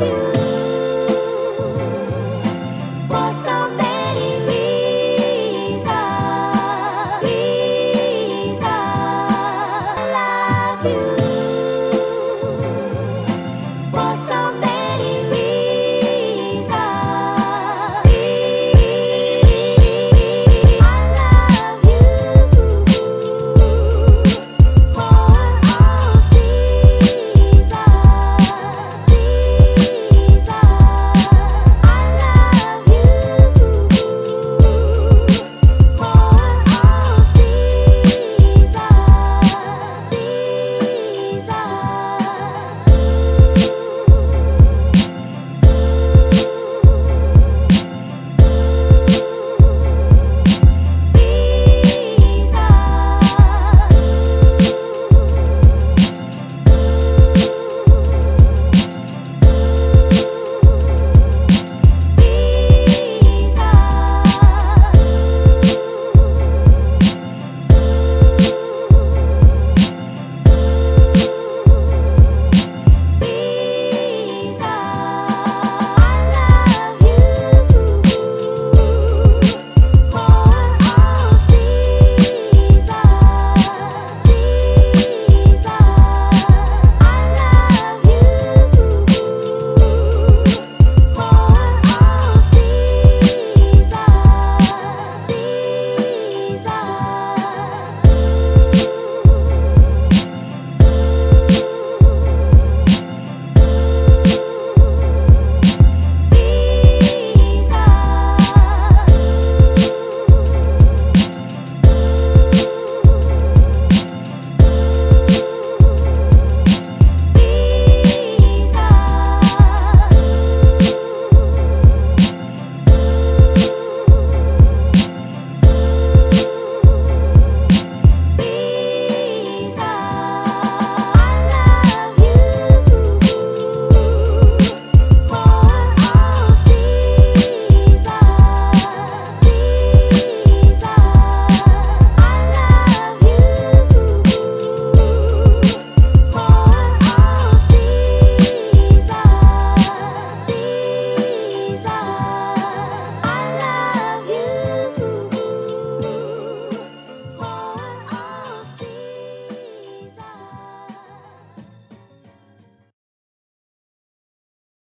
you.